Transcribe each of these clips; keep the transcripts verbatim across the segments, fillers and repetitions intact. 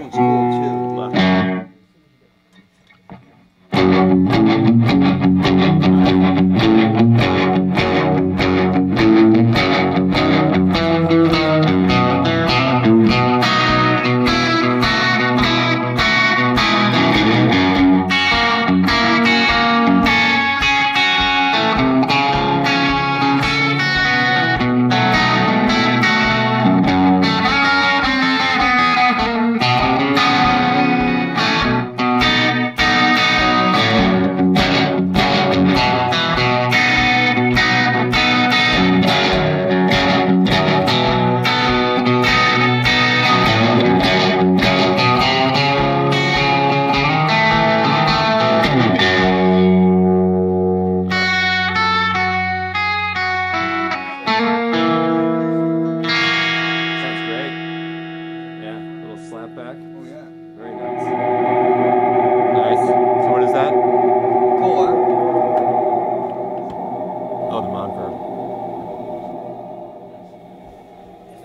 This one's cool too. Left. Back. Oh yeah. Very nice. Nice. So what is that? Cola. Oh,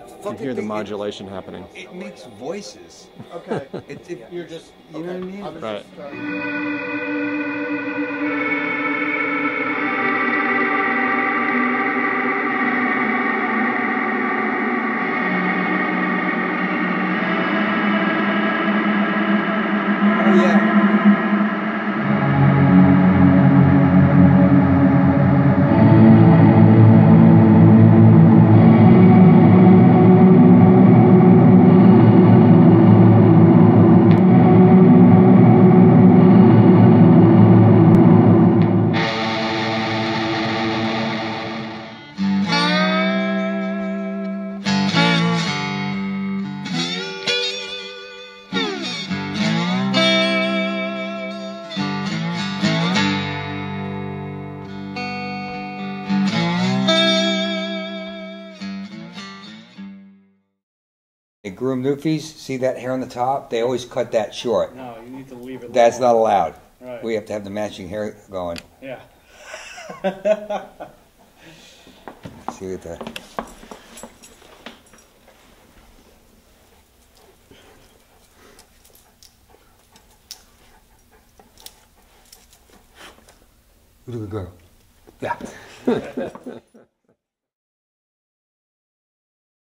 the Monverb. You can hear the modulation it, happening. It makes voices. Okay. It's if you're just, you okay. know what I mean? Right. Groom Newfies, see that hair on the top? They always cut that short. No, you need to leave it. That's long. Not allowed. Right. We have to have the matching hair going. Yeah. See, look at that. Look at the girl. Yeah.